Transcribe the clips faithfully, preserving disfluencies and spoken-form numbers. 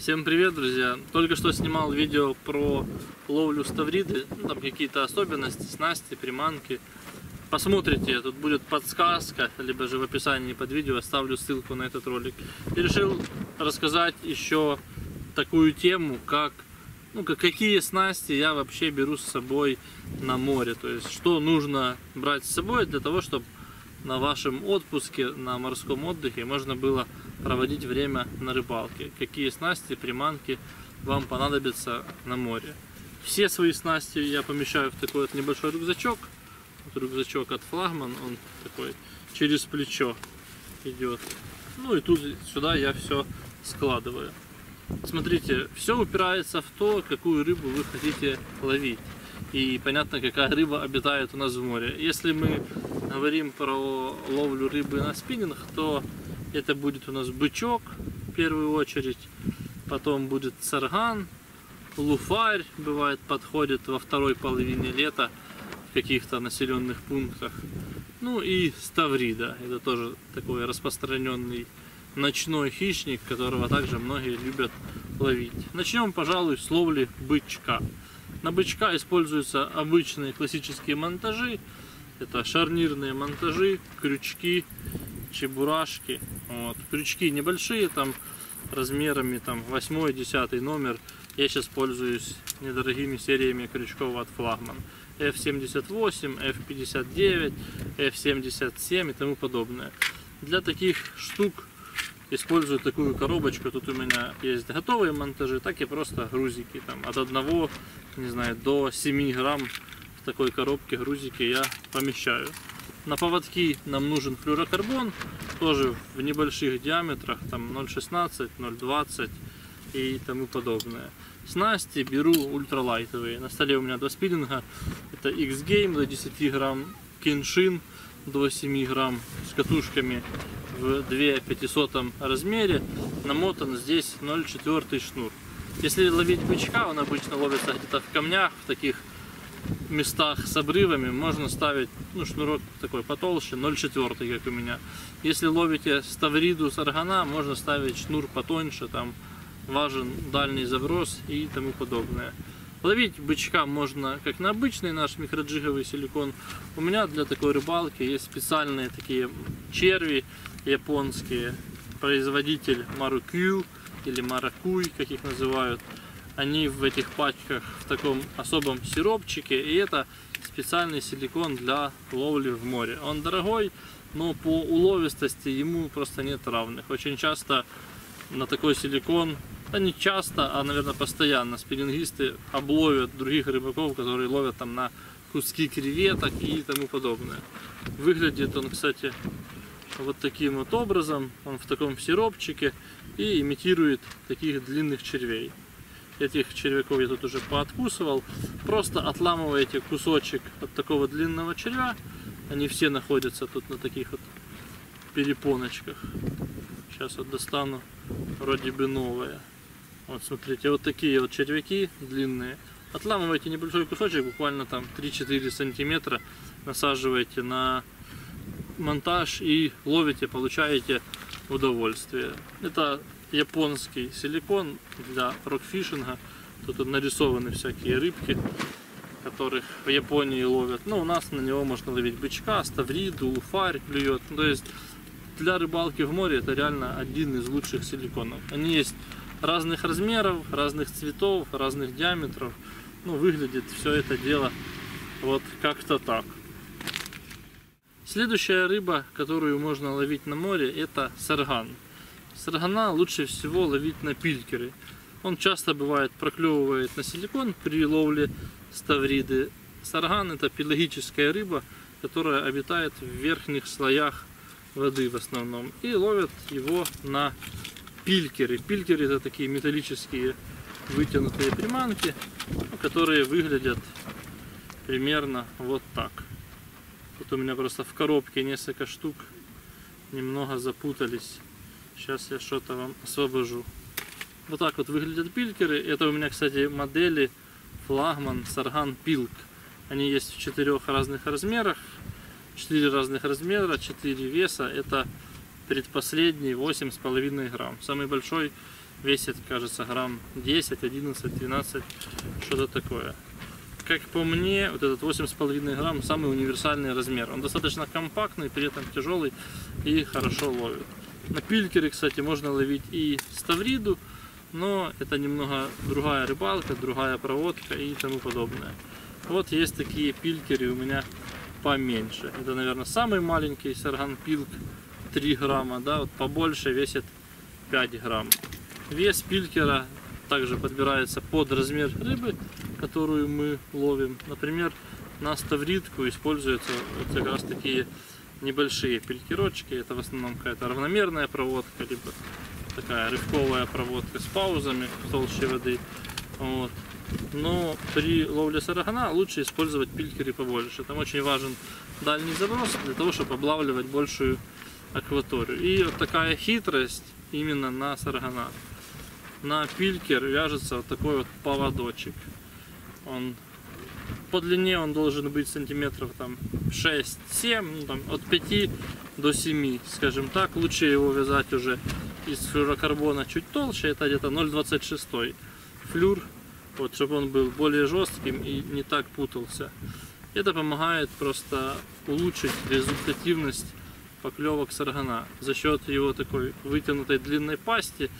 Всем привет, друзья! Только что снимал видео про ловлю ставриды, ну, там какие-то особенности, снасти, приманки. Посмотрите, тут будет подсказка, либо же в описании под видео оставлю ссылку на этот ролик. И решил рассказать еще такую тему, как, ну, какие снасти я вообще беру с собой на море. То есть, что нужно брать с собой для того, чтобы на вашем отпуске, на морском отдыхе можно было проводить время на рыбалке. Какие снасти, приманки вам понадобятся на море. Все свои снасти я помещаю в такой вот небольшой рюкзачок. Вот рюкзачок от Флагман, он такой через плечо идет. Ну и тут сюда я все складываю. Смотрите, все упирается в то, какую рыбу вы хотите ловить. И понятно, какая рыба обитает у нас в море. Если мы говорим про ловлю рыбы на спиннинг, то это будет у нас бычок, в первую очередь, потом будет сарган, луфарь, бывает, подходит во второй половине лета в каких-то населенных пунктах. Ну и ставрида, это тоже такой распространенный ночной хищник, которого также многие любят ловить. Начнем, пожалуй, с ловли бычка. На бычка используются обычные классические монтажи, это шарнирные монтажи, крючки, чебурашки. Вот. Крючки небольшие, там размерами там восьмой-десятый номер. Я сейчас пользуюсь недорогими сериями крючков от Флагман. эф семьдесят восемь, эф пятьдесят девять, эф семьдесят семь и тому подобное. Для таких штук использую такую коробочку. Тут у меня есть готовые монтажи, так и просто грузики. Там от одного, не знаю, до семи грамм в такой коробке грузики я помещаю. На поводки нам нужен флюорокарбон, тоже в небольших диаметрах, там ноль шестнадцать, ноль двадцать и тому подобное. Снасти беру ультралайтовые. На столе у меня два спиннинга, это X-Game до десяти грамм, Kinshin до семи грамм с катушками в две тысячи пятисотом размере, намотан здесь ноль четыре шнур. Если ловить бычка, он обычно ловится где-то в камнях, в таких местах с обрывами, можно ставить, ну, шнурок такой потолще, ноль четыре, как у меня. Если ловите ставриду, саргана, можно ставить шнур потоньше, там важен дальний заброс и тому подобное. Ловить бычка можно как на обычный наш микроджиговый силикон. У меня для такой рыбалки есть специальные такие черви японские, производитель Марукю или Маракуй, как их называют. Они в этих пачках в таком особом сиропчике, и это специальный силикон для ловли в море. Он дорогой, но по уловистости ему просто нет равных. Очень часто на такой силикон, да не часто, а, наверное, постоянно спиннингисты обловят других рыбаков, которые ловят там на куски креветок и тому подобное. Выглядит он, кстати, вот таким вот образом. Он в таком сиропчике и имитирует таких длинных червей. Этих червяков я тут уже пооткусывал. Просто отламываете кусочек от такого длинного червя. Они все находятся тут на таких вот перепоночках. Сейчас вот достану вроде бы новое. Вот смотрите, вот такие вот червяки длинные. Отламываете небольшой кусочек, буквально там три-четыре сантиметра. Насаживаете на монтаж и ловите, получаете удовольствие. Это японский силикон для рокфишинга. Тут нарисованы всякие рыбки, которых в Японии ловят. Но у нас на него можно ловить бычка, ставриду, луфарь клюет. То есть для рыбалки в море это реально один из лучших силиконов. Они есть разных размеров, разных цветов, разных диаметров. Ну, выглядит все это дело вот как-то так. Следующая рыба, которую можно ловить на море, это сарган. Саргана лучше всего ловить на пилькеры. Он часто бывает проклевывает на силикон при ловле ставриды. Сарган — это пелагическая рыба, которая обитает в верхних слоях воды в основном. И ловят его на пилькеры. Пилькеры — это такие металлические вытянутые приманки, которые выглядят примерно вот так. Тут у меня просто в коробке несколько штук немного запутались. Сейчас я что-то вам освобожу. Вот так вот выглядят пилькеры. Это у меня, кстати, модели Flagman Sargan Pilk. Они есть в четырех разных размерах. Четыре разных размера, четыре веса. Это предпоследний восемь с половиной грамм. Самый большой весит, кажется, грамм десять, одиннадцать, двенадцать, что-то такое. Как по мне, вот этот восемь с половиной грамм самый универсальный размер. Он достаточно компактный, при этом тяжелый и хорошо ловит. На пилькере, кстати, можно ловить и ставриду, но это немного другая рыбалка, другая проводка и тому подобное. Вот есть такие пилькеры у меня поменьше. Это, наверное, самый маленький Sargan Pilk, три грамма, да, вот побольше весит пять грамм. Вес пилькера также подбирается под размер рыбы, которую мы ловим. Например, на ставридку используются вот как раз такие небольшие пилькерочки. Это в основном какая-то равномерная проводка, либо такая рывковая проводка с паузами толще воды. Вот. Но при ловле саргана лучше использовать пилькеры побольше. Там очень важен дальний заброс для того, чтобы облавливать большую акваторию. И вот такая хитрость именно на саргана. На пилькер вяжется вот такой вот поводочек. Он по длине он должен быть сантиметров там шесть-семь, ну, там, от пяти до семи, скажем так. Лучше его вязать уже из флюорокарбона чуть толще, это где-то ноль двадцать шесть флюр, вот, чтобы он был более жестким и не так путался. Это помогает просто улучшить результативность поклевок саргана за счет его такой вытянутой длинной пасти.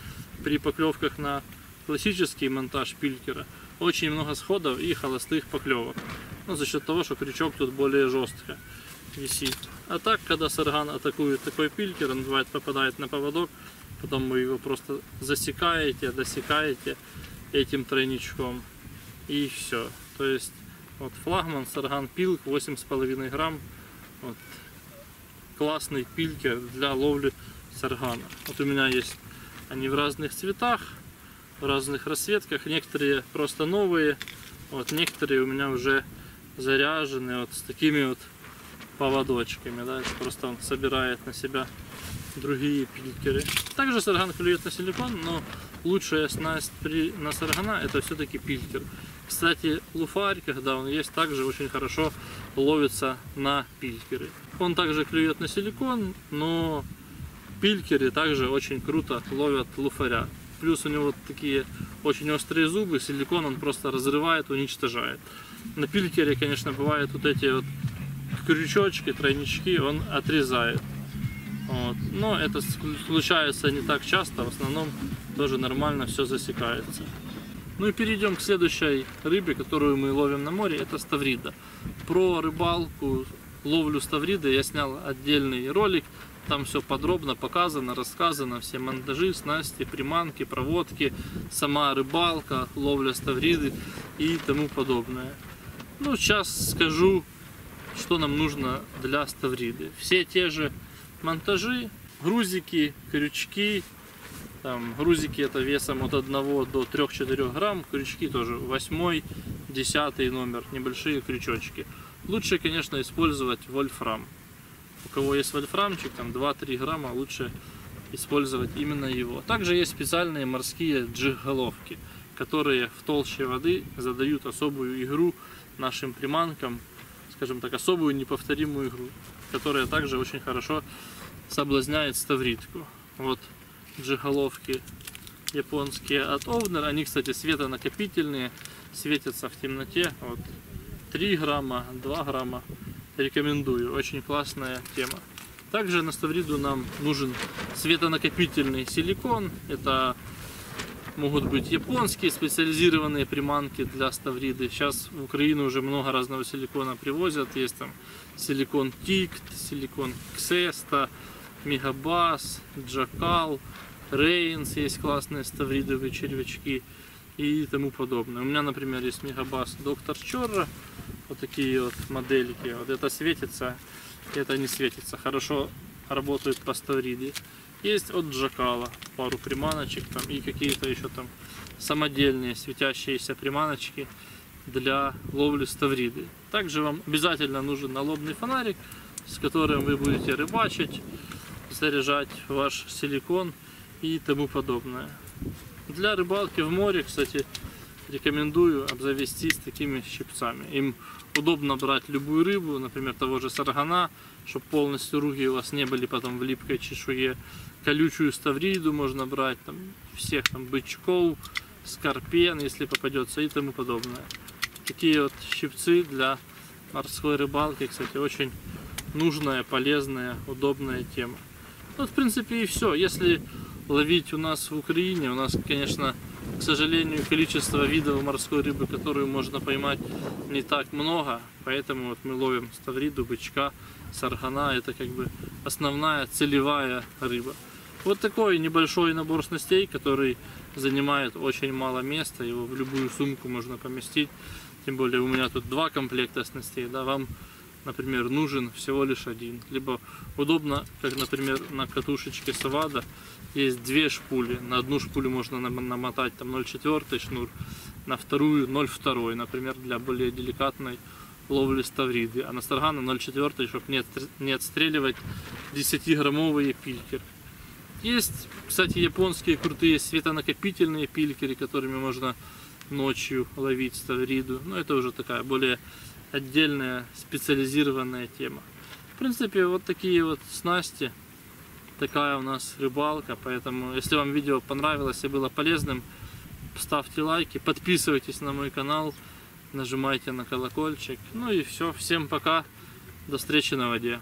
При поклевках на классический монтаж пилькера очень много сходов и холостых поклевок, ну, за счет того, что крючок тут более жестко висит. А так, когда сарган атакует такой пилькер, он бывает попадает на поводок, потом вы его просто засекаете, досекаете этим тройничком, и все. То есть вот флагман Sargan Pilk восемь с половиной грамм, вот, классный пилькер для ловли саргана. Вот у меня есть они в разных цветах, в разных расцветках, некоторые просто новые, вот, некоторые у меня уже заряжены вот с такими вот поводочками, да, это просто он собирает на себя другие пилькеры. Также сарган клюет на силикон, но лучшая снасть при, на саргана это все-таки пилькер. Кстати, луфарь, когда он есть, также очень хорошо ловится на пилькеры. Он также клюет на силикон, но пилькеры также очень круто ловят луфаря. Плюс у него такие очень острые зубы, силикон он просто разрывает, уничтожает. На пилькере, конечно, бывают вот эти вот крючочки, тройнички, он отрезает. Вот. Но это случается не так часто, в основном тоже нормально все засекается. Ну и перейдем к следующей рыбе, которую мы ловим на море, это ставрида. Про рыбалку, ловлю ставриды я снял отдельный ролик, там все подробно показано, рассказано, все монтажи, снасти, приманки, проводки, сама рыбалка, ловля ставриды и тому подобное. Ну сейчас скажу, что нам нужно для ставриды. Все те же монтажи, грузики, крючки, там, грузики это весом от одного до трёх-четырёх грамм, крючки тоже восьмой, десятый номер, небольшие крючочки. Лучше, конечно, использовать вольфрам. У кого есть вольфрамчик, там два-три грамма, лучше использовать именно его. Также есть специальные морские джиг-головки, которые в толще воды задают особую игру нашим приманкам, скажем так, особую неповторимую игру, которая также очень хорошо соблазняет ставридку. Вот джиголовки японские от Owner, они, кстати, светонакопительные, светятся в темноте, вот, три грамма, два грамма, рекомендую, очень классная тема. Также на ставриду нам нужен светонакопительный силикон, это могут быть японские специализированные приманки для ставриды. Сейчас в Украину уже много разного силикона привозят. Есть там силикон Тикт, силикон Ксеста, Мегабас, Джакал, Рейнс. Есть классные ставридовые червячки и тому подобное. У меня, например, есть Мегабас Доктор Чорро. Вот такие вот модельки. Вот это светится, это не светится. Хорошо работают по ставриде. Есть от Джакала пару приманочек там, и какие-то еще там самодельные светящиеся приманочки для ловли ставриды. Также вам обязательно нужен налобный фонарик, с которым вы будете рыбачить, заряжать ваш силикон и тому подобное. Для рыбалки в море, кстати, рекомендую обзавестись такими щипцами. Им удобно брать любую рыбу, например, того же саргана, чтобы полностью руки у вас не были потом в липкой чешуе. Колючую ставриду можно брать, там, всех там бычков, скорпен, если попадется, и тому подобное. Такие вот щипцы для морской рыбалки, кстати, очень нужная, полезная, удобная тема. Вот, в принципе, и все. Если ловить у нас в Украине, у нас, конечно, к сожалению, количество видов морской рыбы, которую можно поймать, не так много, поэтому вот мы ловим ставриду, бычка, саргана, это как бы основная целевая рыба. Вот такой небольшой набор снастей, который занимает очень мало места, его в любую сумку можно поместить, тем более у меня тут два комплекта снастей, да, вам, например, нужен всего лишь один. Либо удобно, как, например, на катушечке Савада есть две шпули. На одну шпулю можно намотать там ноль четыре шнур, на вторую ноль два, например, для более деликатной ловли ставриды. А на саргана ноль четыре, чтобы не, не отстреливать десятиграммовые пилькеры. Есть, кстати, японские крутые светонакопительные пилькеры, которыми можно ночью ловить ставриду. Но это уже такая более отдельная специализированная тема. В принципе, вот такие вот снасти, такая у нас рыбалка. Поэтому, если вам видео понравилось и было полезным, ставьте лайки, подписывайтесь на мой канал, нажимайте на колокольчик. Ну и все, всем пока, до встречи на воде.